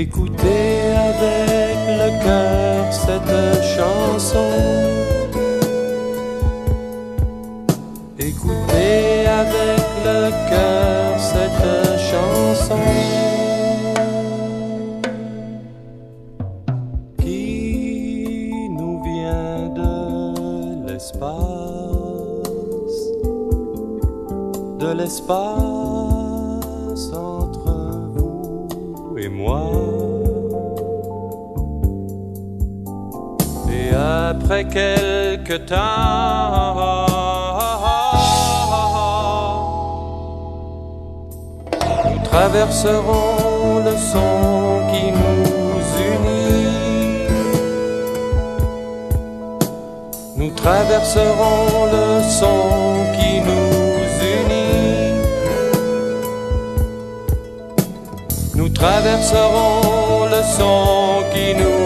d'écouter avec le cœur cette chanson, écouter avec le cœur cette chanson qui nous vient de l'espace, de l'espace entre vous et moi. Et après quelque temps, nous traverserons le son qui nous unit. Nous traverserons le son qui nous unit. Nous traverserons le son qui nous unit.